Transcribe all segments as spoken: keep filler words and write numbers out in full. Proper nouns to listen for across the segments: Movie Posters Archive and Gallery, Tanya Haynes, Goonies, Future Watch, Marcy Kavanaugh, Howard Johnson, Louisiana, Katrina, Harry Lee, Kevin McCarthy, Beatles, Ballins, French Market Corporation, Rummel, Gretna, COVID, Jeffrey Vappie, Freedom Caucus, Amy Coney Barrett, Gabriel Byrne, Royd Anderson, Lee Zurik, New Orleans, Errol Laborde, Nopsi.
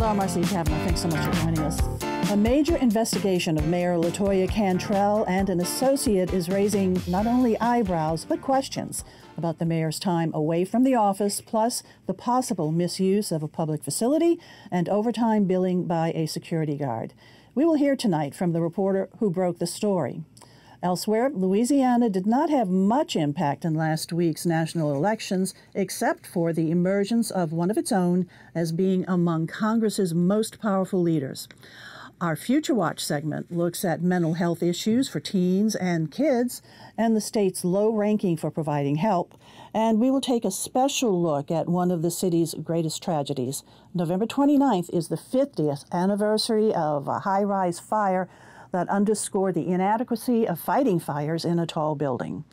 Hello, Marcy Kavanaugh. Thanks so much for joining us. A major investigation of Mayor LaToya Cantrell and an associate is raising not only eyebrows, but questions about the mayor's time away from the office, plus the possible misuse of a public facility and overtime billing by a security guard. We will hear tonight from the reporter who broke the story. Elsewhere, Louisiana did not have much impact in last week's national elections, except for the emergence of one of its own as being among Congress's most powerful leaders. Our Future Watch segment looks at mental health issues for teens and kids and the state's low ranking for providing help. And we will take a special look at one of the city's greatest tragedies. November twenty-ninth is the fiftieth anniversary of a high-rise fire that underscored the inadequacy of fighting fires in a tall building.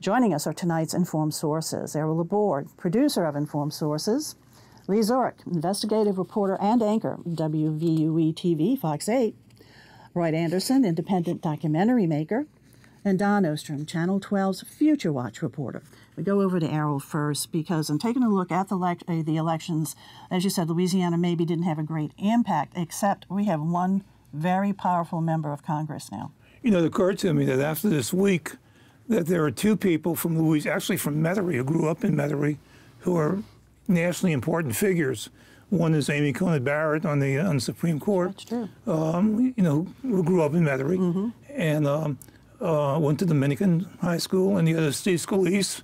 Joining us are tonight's Informed Sources: Errol Laborde, producer of Informed Sources; Lee Zurik, investigative reporter and anchor, W V U E T V, Fox eight; Royd Anderson, independent documentary maker; and Don Ostrom, Channel twelve's Future Watch reporter. We go over to Errol first because in taking a look at the, elect uh, the elections, as you said, Louisiana maybe didn't have a great impact, except we have one very powerful member of Congress now. You know, it occurred to me that after this week, that there are two people from Louisiana, actually from Metairie, who grew up in Metairie, who are nationally important figures. One is Amy Coney Barrett on the on the Supreme Court. That's true. Um, you know, who grew up in Metairie, mm-hmm. and um, uh, went to Dominican High School, and the other is Steve Scalise,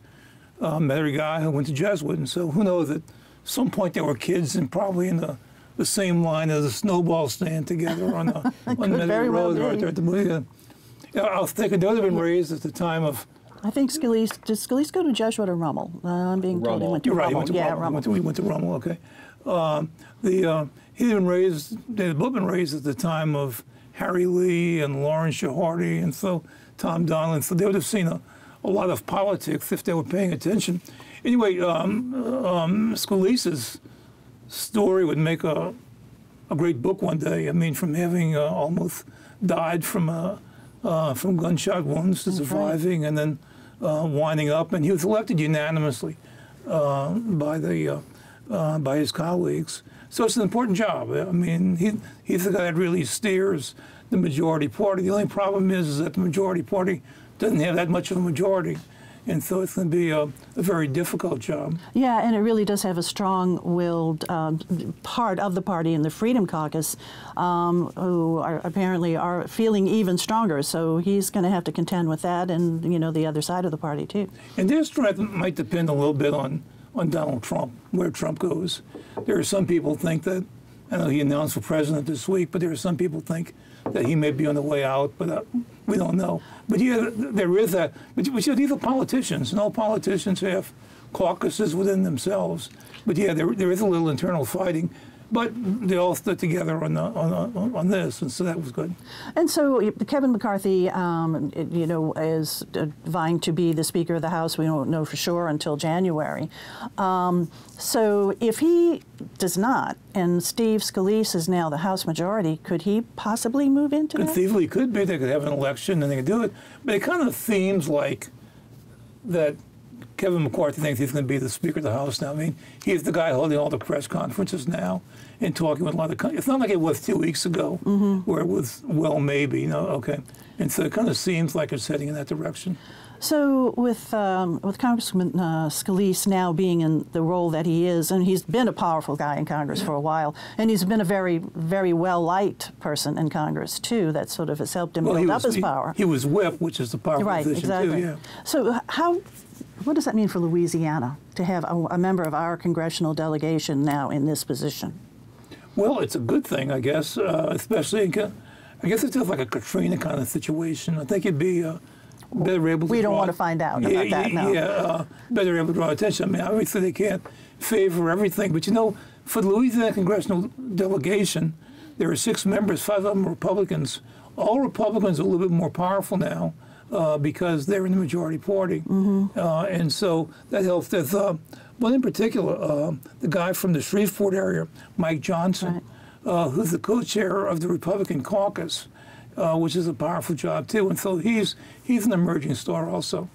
uh, Metairie guy who went to Jesuit. And so who knows, at some point there were kids and probably in the the same line as a snowball stand together on the on Metairie Road well right there at the movie. Uh, I think it would have been raised at the time of. I think Scalise, did Scalise go to Jesuit or Rummel? Uh, I'm being Rummel. told he went to You're Rummel. Right, he went to yeah, Rummel. Rummel. He went to, he went to Rummel, okay. Uh, the, uh, he had been raised, they had both been raised at the time of Harry Lee and Lauren Chiharty and so Tom Donnellan. So they would have seen a, a lot of politics if they were paying attention. Anyway, um, um, Scalise's story would make a, a great book one day. I mean, from having uh, almost died from, uh, uh, from gunshot wounds to That's surviving right. and then Uh, winding up, and he was elected unanimously uh, by the uh, uh, by his colleagues. So it's an important job. I mean, he he's the guy that really steers the majority party. The only problem is, is that the majority party doesn't have that much of a majority, and so it's going to be a, a very difficult job. Yeah, and it really does have a strong-willed um, part of the party in the Freedom Caucus, um, who are, apparently are feeling even stronger. So he's going to have to contend with that and, you know, the other side of the party, too. And their strength might depend a little bit on, on Donald Trump, where Trump goes. There are some people think that, I know he announced for president this week, but there are some people think that he may be on the way out, but uh, we don't know. But yeah, there is that. But, but yeah, these are politicians, and all politicians have caucuses within themselves. But yeah, there there is a little internal fighting. But they all stood together on, the, on, on on this, and so that was good. And so Kevin McCarthy, um, you know, is vying to be the Speaker of the House. We don't know for sure until January. Um, so if he does not, and Steve Scalise is now the House majority, could he possibly move into that? Conceivably could be. They could have an election and they could do it. But it kind of seems like that Kevin McCarthy thinks he's going to be the Speaker of the House now. I mean, he's the guy holding all the press conferences now and talking with a lot of countries. It's not like it was two weeks ago, mm-hmm. where it was, well, maybe, you know, okay. And so it kind of seems like it's heading in that direction. So with um, with Congressman uh, Scalise now being in the role that he is, and he's been a powerful guy in Congress for a while, and he's been a very, very well-liked person in Congress, too, that sort of has helped him well, build was, up his he, power. He was whip, which is the power right, position, exactly. too, yeah. So how... What does that mean for Louisiana to have a, a member of our congressional delegation now in this position? Well, it's a good thing, I guess, uh, especially in, I guess it's just like a Katrina kind of situation. I think it'd be uh, better able to We don't draw, want to find out yeah, about that now. Yeah, uh, better able to draw attention. I mean, obviously they can't favor everything, but you know, for the Louisiana congressional delegation, there are six members, five of them are Republicans. All Republicans are a little bit more powerful now. Uh, because they're in the majority party. Mm-hmm. uh, and so that helps. There's uh, one in particular, uh, the guy from the Shreveport area, Mike Johnson, right. uh, who's the co-chair of the Republican caucus. uh, which is a powerful job too. And so he's he's an emerging star also.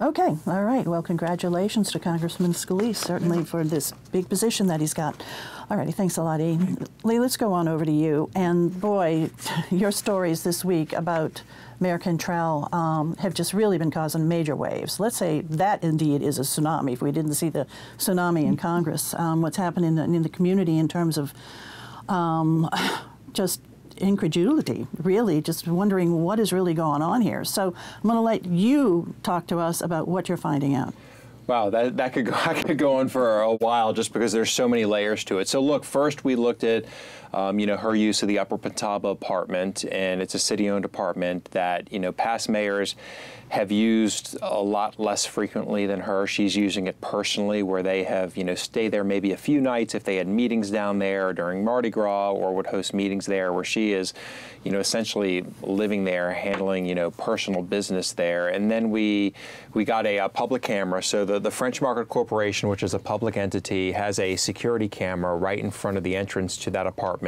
Okay, all right. Well, congratulations to Congressman Scalise, certainly for this big position that he's got. All righty, thanks a lot, E. Lee, let's go on over to you. And boy, your stories this week about Mayor Cantrell um, have just really been causing major waves. Let's say that indeed is a tsunami. If we didn't see the tsunami in Congress, um, what's happening in, in the community in terms of um, just incredulity, really, just wondering what is really going on here. So I'm going to let you talk to us about what you're finding out. Wow, that, that could go, I could go on for a while just because there's so many layers to it. So look, first we looked at Um, you know, her use of the Upper Pontalba apartment, and it's a city-owned apartment that, you know, past mayors have used a lot less frequently than her. She's using it personally, where they have, you know, stayed there maybe a few nights if they had meetings down there during Mardi Gras, or would host meetings there, where she is, you know, essentially living there, handling, you know, personal business there. And then we we got a, a public camera. So the, the French Market Corporation, which is a public entity, has a security camera right in front of the entrance to that apartment.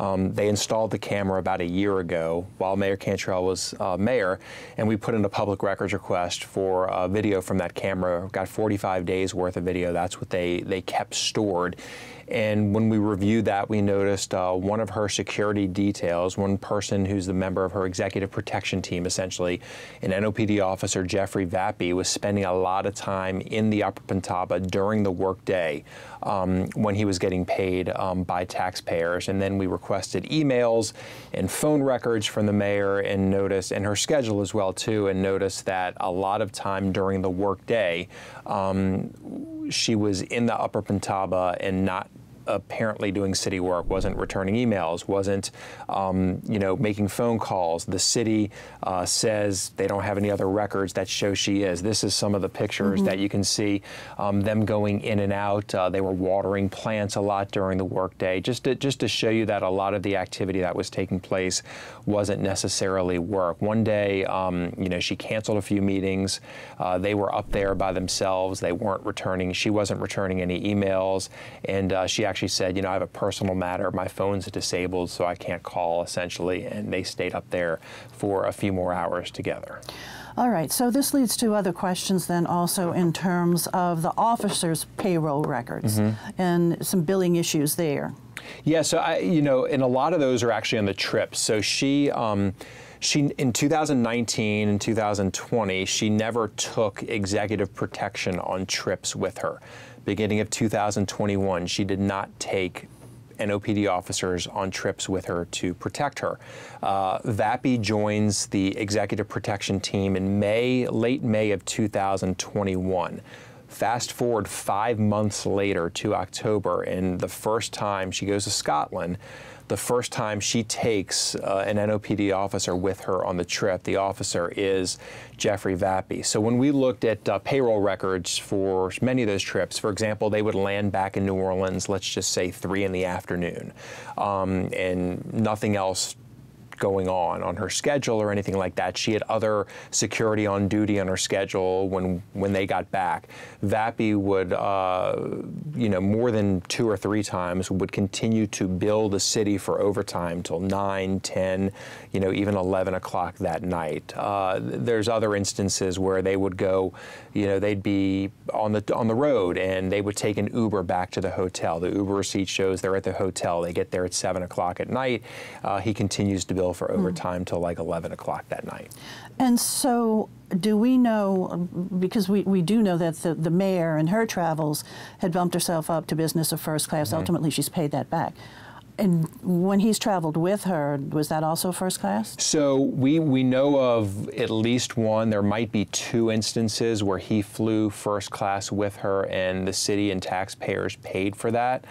Um, they installed the camera about a year ago while Mayor Cantrell was uh, mayor, and we put in a public records request for a video from that camera. Got forty-five days worth of video. That's what they, they kept stored. And when we reviewed that, we noticed uh, one of her security details, one person who's the member of her executive protection team, essentially, an N O P D officer, Jeffrey Vappie, was spending a lot of time in the Upper Pontalba during the workday um, when he was getting paid um, by taxpayers. And then we requested emails and phone records from the mayor, and noticed, and her schedule as well, too, and noticed that a lot of time during the workday, um, she was in the Upper Pontalba and not apparently doing city work, wasn't returning emails, wasn't, um, you know, making phone calls. The city uh, says they don't have any other records that show she is. This is some of the pictures mm-hmm. that you can see um, them going in and out. Uh, they were watering plants a lot during the workday, just to, just to show you that a lot of the activity that was taking place wasn't necessarily work. One day, um, you know, she canceled a few meetings. Uh, they were up there by themselves. They weren't returning. She wasn't returning any emails, and uh, she actually She said, you know, I have a personal matter. My phone's disabled, so I can't call, essentially. And they stayed up there for a few more hours together. All right. So this leads to other questions then also in terms of the officers' payroll records mm-hmm. and some billing issues there. Yeah. So, I, you know, and a lot of those are actually on the trip. So she... Um, She, in two thousand nineteen and two thousand twenty, she never took executive protection on trips with her. Beginning of two thousand twenty-one, she did not take N O P D officers on trips with her to protect her. Uh, Vappie joins the executive protection team in May, late May of two thousand twenty-one. Fast forward five months later to October, and the first time she goes to Scotland, the first time she takes uh, an N O P D officer with her on the trip, the officer is Jeffrey Vappie. So when we looked at uh, payroll records for many of those trips, for example, they would land back in New Orleans, let's just say three in the afternoon, um, and nothing else going on on her schedule or anything like that. She had other security on duty on her schedule when when they got back. Vappie would, uh, you know, more than two or three times would continue to bill the city for overtime till nine, ten, you know, even eleven o'clock that night. Uh, there's other instances where they would go, you know, they'd be on the on the road and they would take an Uber back to the hotel. The Uber receipt shows they're at the hotel. They get there at seven o'clock at night. Uh, he continues to bill for overtime mm. till like eleven o'clock that night. And so do we know, because we, we do know that the, the mayor in her travels had bumped herself up to business of first class. Mm-hmm. Ultimately, she's paid that back. And when he's traveled with her, was that also first class? So we, we know of at least one. There might be two instances where he flew first class with her and the city and taxpayers paid for that.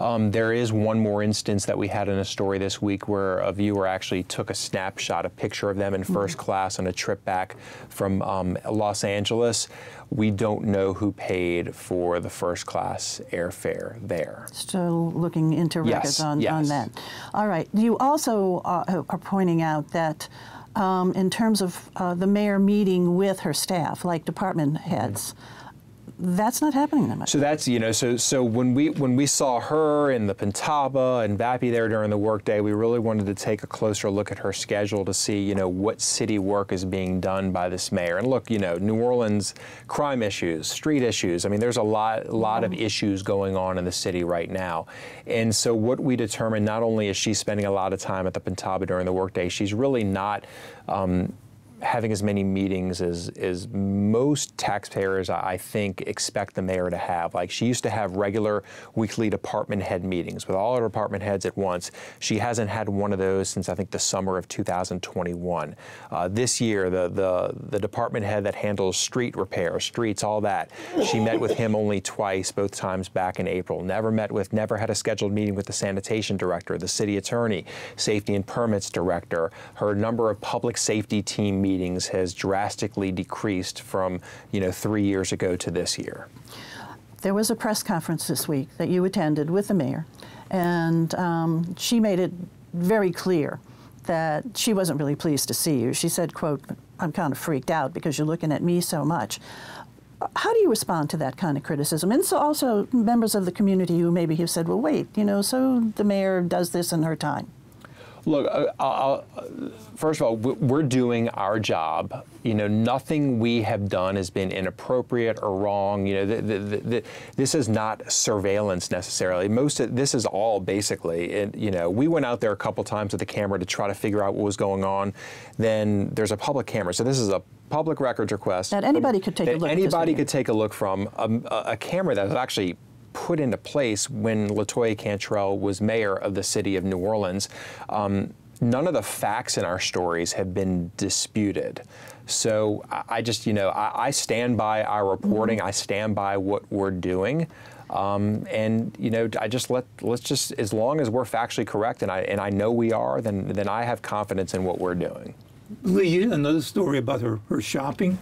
Um, there is one more instance that we had in a story this week where a viewer actually took a snapshot, a picture of them in first mm-hmm. class on a trip back from um, Los Angeles. We don't know who paid for the first class airfare there. Still looking into records yes, on, yes. on that. All right. You also uh, are pointing out that um, in terms of uh, the mayor meeting with her staff, like department heads, mm-hmm. that's not happening that much. So that's, you know, so so when we when we saw her and the Pontalba and Vappie there during the workday, we really wanted to take a closer look at her schedule to see, you know, what city work is being done by this mayor. And look, you know, New Orleans crime issues, street issues. I mean, there's a lot a lot of issues going on in the city right now. And so what we determined, not only is she spending a lot of time at the Pontalba during the workday, she's really not um, having as many meetings as, as most taxpayers, I think, expect the mayor to have. Like, she used to have regular weekly department head meetings with all her department heads at once. She hasn't had one of those since, I think, the summer of two thousand twenty-one. Uh, this year, the, the, the department head that handles street repair, streets, all that, she met with him only twice, both times back in April. Never met with, never had a scheduled meeting with the sanitation director, the city attorney, safety and permits director. Her number of public safety team meetings meetings has drastically decreased from, you know, three years ago to this year. There was a press conference this week that you attended with the mayor, and um, she made it very clear that she wasn't really pleased to see you. She said, quote, "I'm kind of freaked out because you're looking at me so much." How do you respond to that kind of criticism? And so also members of the community who maybe have said, well, wait, you know, so the mayor does this in her time. Look, I'll, I'll, first of all, we're doing our job. You know, nothing we have done has been inappropriate or wrong. You know, the, the, the, this is not surveillance necessarily. Most of this is all basically, and you know, we went out there a couple times with the camera to try to figure out what was going on. Then there's a public camera, so this is a public records request that anybody could take that a look. Anybody could take a look from a, a camera that was actually put into place when LaToya Cantrell was mayor of the city of New Orleans. Um, none of the facts in our stories have been disputed. So I just, you know, I, I stand by our reporting. Mm-hmm. I stand by what we're doing. Um, and, you know, I just let, let's just, as long as we're factually correct, and I, and I know we are, then, then I have confidence in what we're doing. Lee, another story about her, her shopping.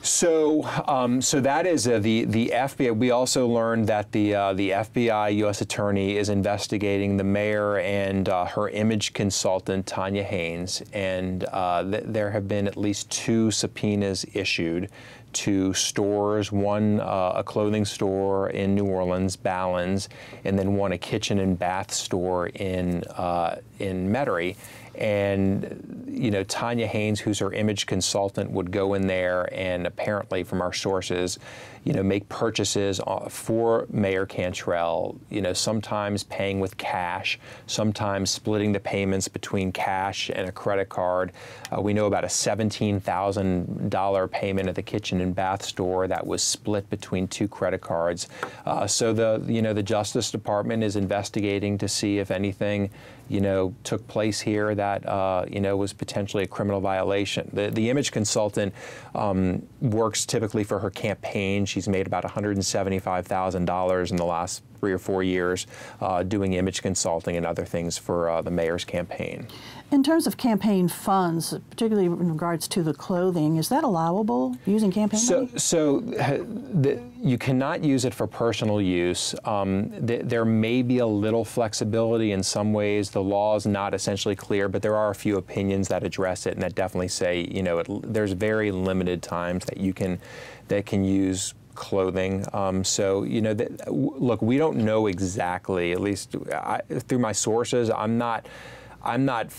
So, um, so that is uh, the the F B I. We also learned that the uh, the F B I U S attorney is investigating the mayor and uh, her image consultant Tanya Haynes, and uh, th there have been at least two subpoenas issued to stores, one uh, a clothing store in New Orleans, Ballins, and then one a kitchen and bath store in uh, in Metairie. And, you know, Tanya Haynes, who's her image consultant, would go in there and apparently, from our sources, you know, make purchases for Mayor Cantrell, you know, sometimes paying with cash, sometimes splitting the payments between cash and a credit card. Uh, we know about a seventeen thousand dollar payment at the kitchen and bath store that was split between two credit cards. Uh, so the, you know, the Justice Department is investigating to see if anything, you know, took place here that, uh, you know, was potentially a criminal violation. The, the image consultant um, works typically for her campaign. She's made about one hundred seventy-five thousand dollars in the last three or four years uh, doing image consulting and other things for uh, the mayor's campaign. In terms of campaign funds, particularly in regards to the clothing, is that allowable, using campaign so, money? So the, you cannot use it for personal use. Um, th there may be a little flexibility in some ways. The law is not essentially clear, but there are a few opinions that address it and that definitely say, you know, it, there's very limited times that you can, that can use clothing. Um, so, you know, th look, we don't know exactly, at least I, through my sources, I'm not, I'm not,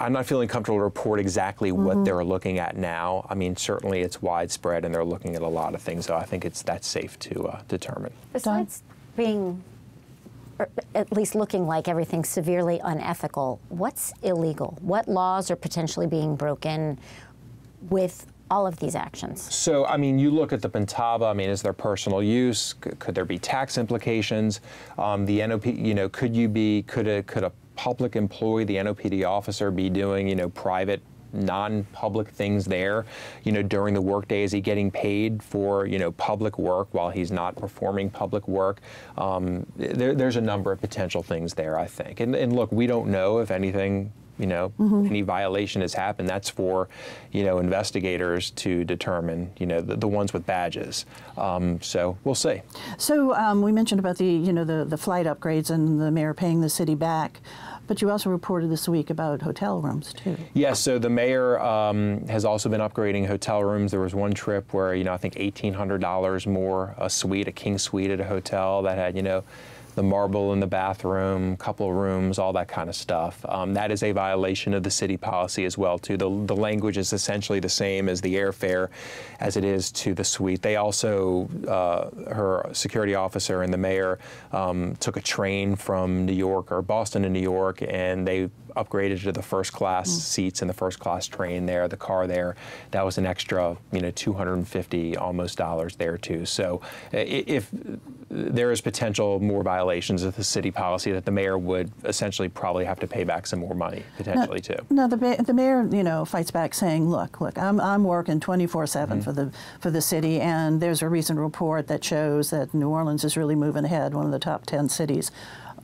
I'm not feeling comfortable to report exactly mm-hmm. what they're looking at now. I mean, certainly it's widespread and they're looking at a lot of things. So I think it's that's safe to uh, determine. Besides being, or at least looking like everything's severely unethical, what's illegal? What laws are potentially being broken with all of these actions? So, I mean, you look at the Pontalba. I mean, is there personal use? Could, could there be tax implications? Um, the N O P, you know, could you be, could a, could a public employee, the N O P D officer, be doing, you know, private, non-public things there, you know, during the workday? Is he getting paid for, you know, public work while he's not performing public work? Um, there, there's a number of potential things there, I think. And, and look, we don't know if anything, you know, mm-hmm. any violation has happened. That's for, you know, investigators to determine, you know, the, the ones with badges. Um, so we'll see. So um, we mentioned about the, you know, the, the flight upgrades and the mayor paying the city back. But you also reported this week about hotel rooms, too. Yes, yeah, so the mayor um, has also been upgrading hotel rooms. There was one trip where, you know, I think eighteen hundred dollars more a suite, a king suite at a hotel that had, you know, the marble in the bathroom, couple rooms, all that kind of stuff. Um, that is a violation of the city policy as well, too. The, the language is essentially the same as the airfare as it is to the suite. They also, uh, her security officer and the mayor um, took a train from New York or Boston to New York, and they upgraded to the first class mm. seats and the first class train there, the car there. That was an extra, you know, two hundred fifty almost dollars there, too. So if there is potential more violation violations of the city policy that the mayor would essentially probably have to pay back some more money, potentially, no, too. No, the, the mayor, you know, fights back saying, look, look, I'm, I'm working twenty-four seven mm-hmm. for the for the city, and there's a recent report that shows that New Orleans is really moving ahead, one of the top ten cities.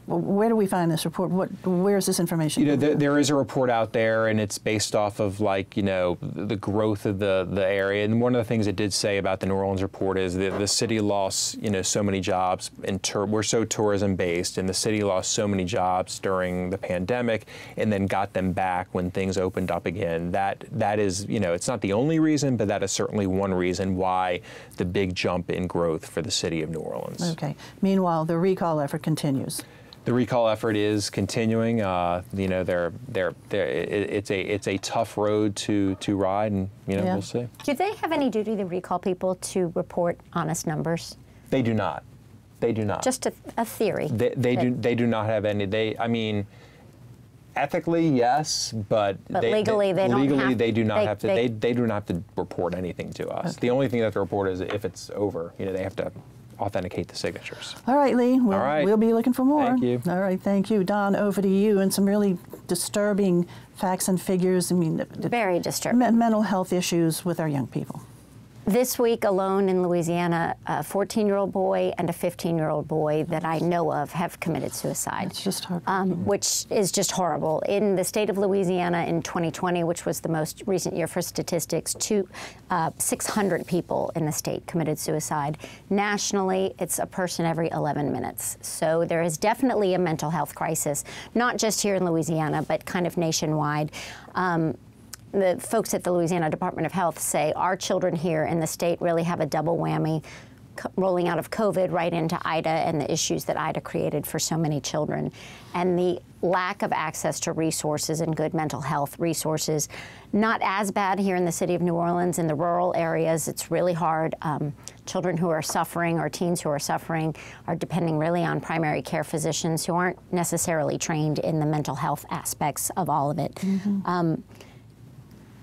Where do we find this report? What, where is this information? You know, there, there is a report out there, and it's based off of, like, you know, the growth of the, the area. And one of the things it did say about the New Orleans report is that the city lost, you know, so many jobs. In tur we're so tourism-based, and the city lost so many jobs during the pandemic and then got them back when things opened up again. That That is, you know, it's not the only reason, but that is certainly one reason why the big jump in growth for the city of New Orleans. Okay. Meanwhile, the recall effort continues. The recall effort is continuing. Uh, you know, they're, they're, they're, it's a it's a tough road to to ride, and you know yeah. we'll see. Do they have any duty to recall people to report honest numbers? They do not. They do not. Just a, a theory. They, they do they do not have any. They I mean, ethically yes, but, but they, legally they, they don't legally have, they do not they, have to. They, they they do not have to report anything to us. Okay. The only thing that they report is if it's over. You know, they have to authenticate the signatures. All right, Lee. We'll, All right. we'll be looking for more. Thank you. All right, thank you. Don, over to you, and some really disturbing facts and figures. I mean, very disturbing. Me mental health issues with our young people. This week alone in Louisiana, a fourteen-year-old boy and a fifteen-year-old boy that I know of have committed suicide. It's just horrible. Um, which is just horrible. In the state of Louisiana in twenty twenty, which was the most recent year for statistics, two, uh, six hundred people in the state committed suicide. Nationally, it's a person every eleven minutes. So there is definitely a mental health crisis, not just here in Louisiana, but kind of nationwide. Um, The folks at the Louisiana Department of Health say our children here in the state really have a double whammy, rolling out of COVID right into Ida and the issues that Ida created for so many children. And the lack of access to resources and good mental health resources, not as bad here in the city of New Orleans. In the rural areas, it's really hard. Um, children who are suffering or teens who are suffering are depending really on primary care physicians who aren't necessarily trained in the mental health aspects of all of it. Mm-hmm. um,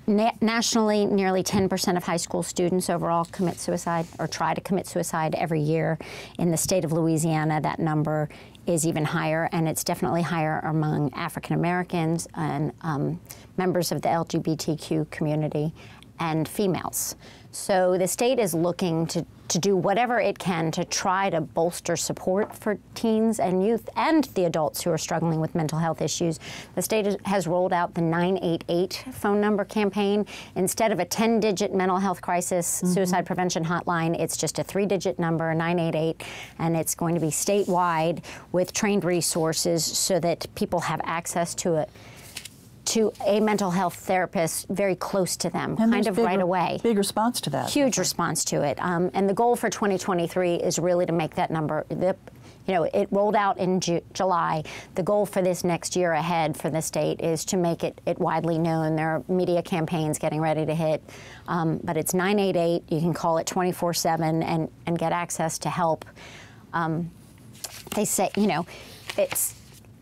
Na nationally, nearly ten percent of high school students overall commit suicide or try to commit suicide every year. In the state of Louisiana, that number is even higher, and it's definitely higher among African Americans and um, members of the L G B T Q community and females. So the state is looking to, to do whatever it can to try to bolster support for teens and youth and the adults who are struggling with mental health issues. The state is, has rolled out the nine eight eight phone number campaign. Instead of a ten-digit mental health crisis mm-hmm. suicide prevention hotline, it's just a three-digit number, nine eight eight, and it's going to be statewide with trained resources so that people have access to it. to a mental health therapist very close to them, and kind of big, right away. Big response to that. Huge response to it. Um, and the goal for twenty twenty-three is really to make that number, the, you know, it rolled out in Ju July. The goal for this next year ahead for the state is to make it, it widely known. There are media campaigns getting ready to hit, um, but it's nine eight eight. You can call it twenty-four seven and, and get access to help. Um, they say, you know, it's,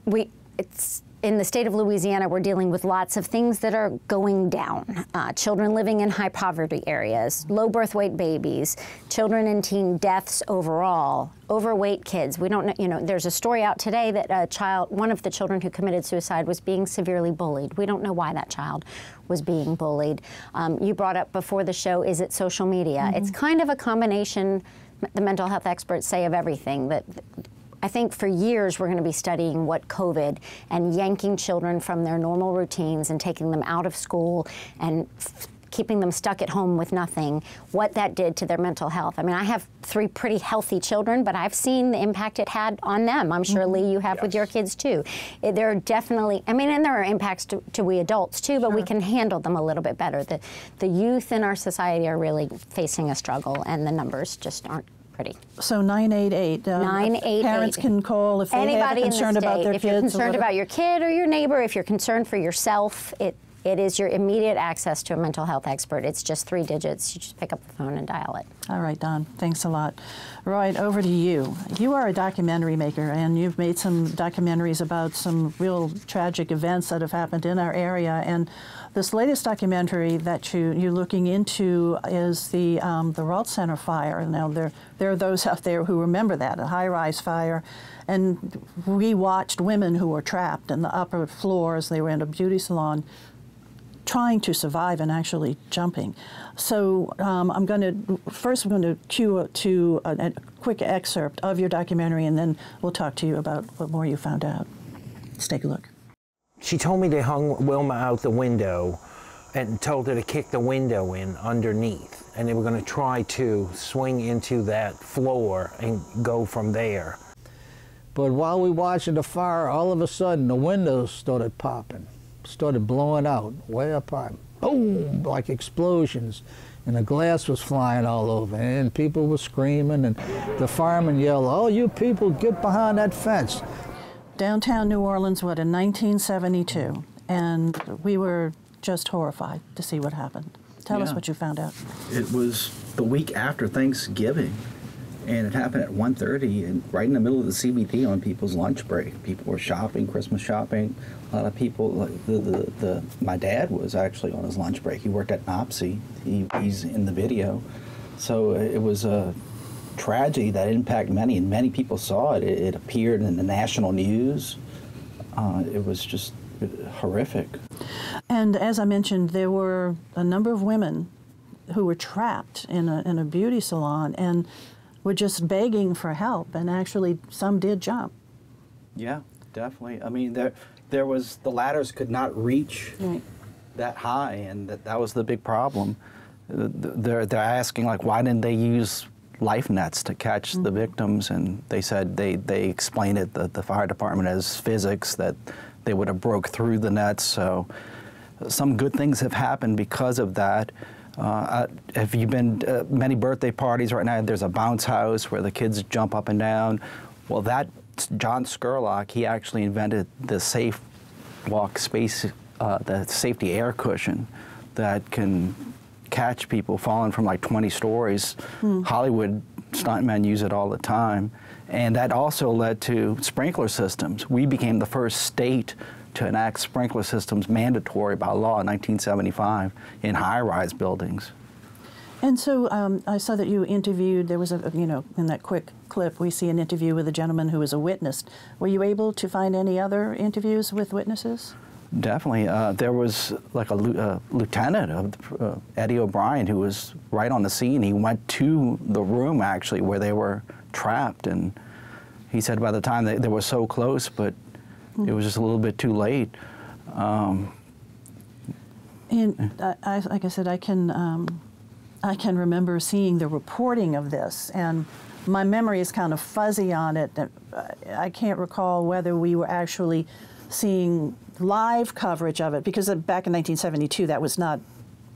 we, it's, in the state of Louisiana, we're dealing with lots of things that are going down. Uh, children living in high poverty areas, low birth weight babies, children and teen deaths overall, overweight kids. We don't know, you know, there's a story out today that a child, one of the children who committed suicide was being severely bullied. We don't know why that child was being bullied. Um, you brought up before the show, is it social media? Mm-hmm. It's kind of a combination, the mental health experts say, of everything. That, I think for years we're going to be studying what COVID and yanking children from their normal routines and taking them out of school and keeping them stuck at home with nothing, what that did to their mental health. I mean, I have three pretty healthy children, but I've seen the impact it had on them. I'm sure, Lee, you have yes. with your kids, too. It, there are definitely, I mean, and there are impacts to, to we adults, too, but sure. we can handle them a little bit better. The, the youth in our society are really facing a struggle, and the numbers just aren't pretty. So nine eight eight. Um, nine eight eight. Parents can call if they Anybody have concern about their if kids. If you're concerned about your kid or your neighbor, if you're concerned for yourself, it it is your immediate access to a mental health expert. It's just three digits. You just pick up the phone and dial it. All right, Don. Thanks a lot. Royd, over to you. You are a documentary maker, and you've made some documentaries about some real tragic events that have happened in our area. And this latest documentary that you, you're looking into is the um, the Rault Center fire. Now, there, there are those out there who remember that, a high-rise fire. And we watched women who were trapped in the upper floors. They were in a beauty salon, trying to survive and actually jumping. So um, I'm going to, first I'm going to cue to a, a quick excerpt of your documentary, and then we'll talk to you about what more you found out. Let's take a look. She told me they hung Wilma out the window and told her to kick the window in underneath, and they were going to try to swing into that floor and go from there. But while we watched the fire, all of a sudden the windows started popping. Started blowing out, way up high, boom, like explosions, and the glass was flying all over, and people were screaming, and the firemen yelled, "Oh, you people, get behind that fence." Downtown New Orleans, what, in nineteen seventy-two, and we were just horrified to see what happened. Tell yeah. us what you found out. It was the week after Thanksgiving, and it happened at one thirty, and right in the middle of the C B D on people's lunch break. People were shopping, Christmas shopping. A lot of people, like the, the, the, my dad was actually on his lunch break. He worked at Nopsi. He, he's in the video. So it was a tragedy that impacted many, and many people saw it. It, it appeared in the national news. Uh, it was just horrific. And as I mentioned, there were a number of women who were trapped in a, in a beauty salon, and were just begging for help, and actually some did jump. Yeah, definitely. I mean, there, there was, the ladders could not reach right. that high, and that, that was the big problem. They're, they're asking, like, why didn't they use life nets to catch mm-hmm. the victims? And they said, they, they explained it, that the fire department, as physics, that they would have broke through the nets. So some good things have happened because of that. Uh, have you been uh, many birthday parties right now? There's a bounce house where the kids jump up and down. Well, that John Scurlock, he actually invented the safe walk space, uh, the safety air cushion that can catch people falling from like twenty stories. Hmm. Hollywood stuntmen use it all the time, and that also led to sprinkler systems. We became the first state to enact sprinkler systems mandatory by law in nineteen seventy-five in high-rise buildings. And so um, I saw that you interviewed, there was a, you know, in that quick clip, we see an interview with a gentleman who was a witness. Were you able to find any other interviews with witnesses? Definitely. Uh, there was like a uh, lieutenant, of uh, Eddie O'Brien, who was right on the scene. He went to the room, actually, where they were trapped, and he said by the time they, they were so close, but it was just a little bit too late. Um, and I, I, like I said, I can, um, I can remember seeing the reporting of this, and my memory is kind of fuzzy on it. I can't recall whether we were actually seeing live coverage of it, because back in nineteen seventy-two, that was not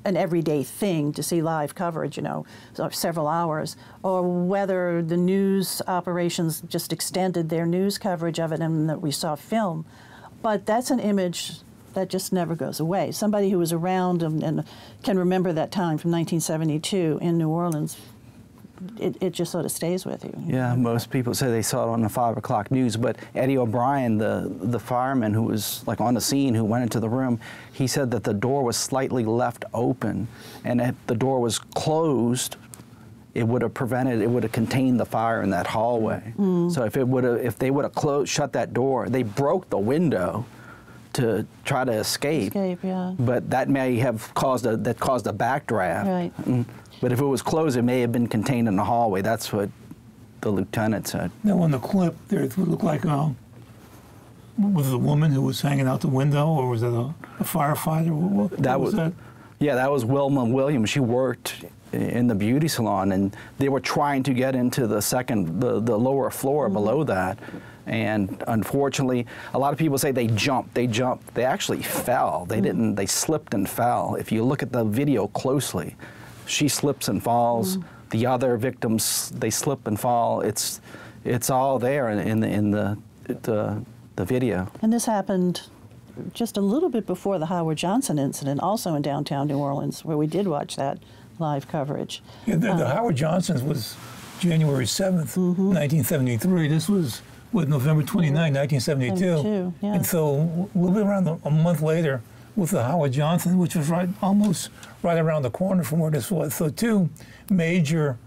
an everyday thing to see live coverage, you know, several hours, or whether the news operations just extended their news coverage of it and that we saw film. But that's an image that just never goes away. Somebody who was around and, and can remember that time from nineteen seventy-two in New Orleans, it, it just sort of stays with you. Yeah, most people say they saw it on the five o'clock news, but Eddie O'Brien, the, the fireman who was like on the scene, who went into the room, he said that the door was slightly left open, and if the door was closed, it would have prevented, it would have contained the fire in that hallway. Mm. So if it would have, if they would have closed, shut that door, they broke the window to try to escape, escape yeah. but that may have caused a, that caused a backdraft. Right. Mm. But if it was closed, it may have been contained in the hallway. That's what the lieutenant said. Now, on the clip, there it would look like, um, was it a woman who was hanging out the window, or was it a, a firefighter? What, what, that what was, was that? Yeah, that was Wilma Williams. She worked in the beauty salon, and they were trying to get into the second, the, the lower floor, mm-hmm. below that. And unfortunately, a lot of people say they jumped, they jumped. They actually fell. They mm-hmm. didn't, they slipped and fell. If you look at the video closely, she slips and falls. Mm-hmm. The other victims, they slip and fall. It's, it's all there in, in, the, in the, the, the video. And this happened just a little bit before the Howard Johnson incident, also in downtown New Orleans, where we did watch that live coverage. Yeah, the, uh, the Howard Johnson's was January seventh, mm-hmm. nineteen seventy-three. This was with November twenty-ninth, nineteen seventy-two. Yeah. And so we'll be around the, a month later with the Howard Johnson, which was right, almost right around the corner from where this was. So two major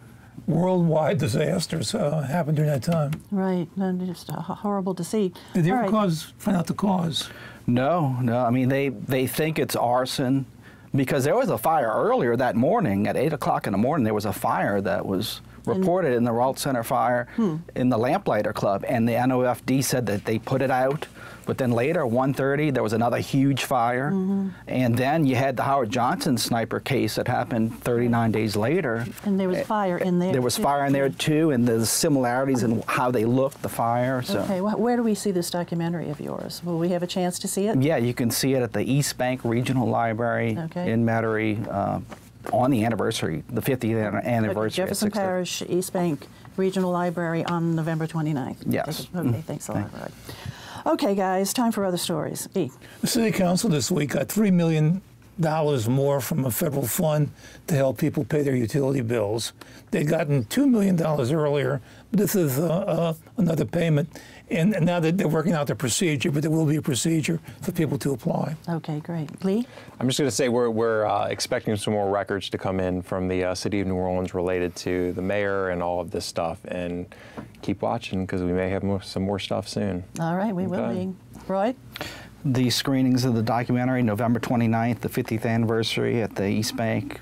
worldwide disasters uh, happened during that time. Right, and just horrible to see. Did they All ever right. cause, find out the cause? No, no. I mean, they, they think it's arson, because there was a fire earlier that morning at eight o'clock in the morning. There was a fire that was reported in the Rault Center fire, hmm. in the Lamplighter Club, and the N O F D said that they put it out. But then later, one thirty, there was another huge fire, mm-hmm. and then you had the Howard Johnson sniper case that happened thirty-nine days later. And there was fire in there. There was too. fire in there too, and the similarities in how they looked, the fire. So. Okay, well, where do we see this documentary of yours? Will we have a chance to see it? Yeah, you can see it at the East Bank Regional Library, okay. in Metairie. Uh, on the anniversary, the fiftieth anniversary. Jefferson Parish, East Bank Regional Library on November twenty-ninth. Yes. Okay, mm-hmm. thanks a lot, Royd. Okay, guys, time for other stories. E. The City Council this week got three million dollars more from a federal fund to help people pay their utility bills. They'd gotten two million dollars earlier, but this is uh, uh, another payment. And, and now that they're working out the procedure, but there will be a procedure for people to apply. Okay, great. Lee? I'm just going to say we're, we're uh, expecting some more records to come in from the uh, City of New Orleans related to the mayor and all of this stuff. And keep watching, because we may have more, some more stuff soon. All right, we I'm will done. be. Royd? The screenings of the documentary, November twenty-ninth, the fiftieth anniversary at the East Bank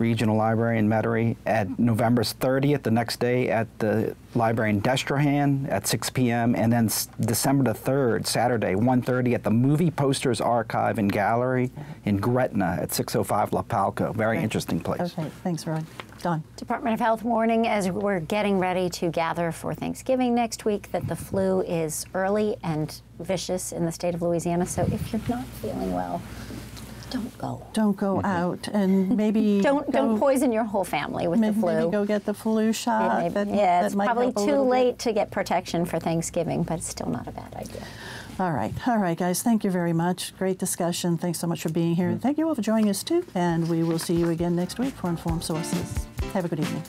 Regional Library in Metairie, at November thirtieth, the next day at the library in Destrehan at six p m, and then December the third, Saturday, one thirty at the Movie Posters Archive and Gallery in Gretna at six oh five La Palco. Very okay. interesting place. Okay, thanks, Royd. Don. Department of Health warning as we're getting ready to gather for Thanksgiving next week that the flu is early and vicious in the state of Louisiana, so if you're not feeling well, don't go. Don't go mm-hmm. out, and maybe don't go, don't poison your whole family with maybe, the flu. Maybe go get the flu shot. Maybe, that, yeah, that it's might probably too late bit. to get protection for Thanksgiving, but it's still not a bad idea. All right, all right, guys. Thank you very much. Great discussion. Thanks so much for being here. Mm-hmm. Thank you all for joining us too. And we will see you again next week for Informed Sources. Have a good evening.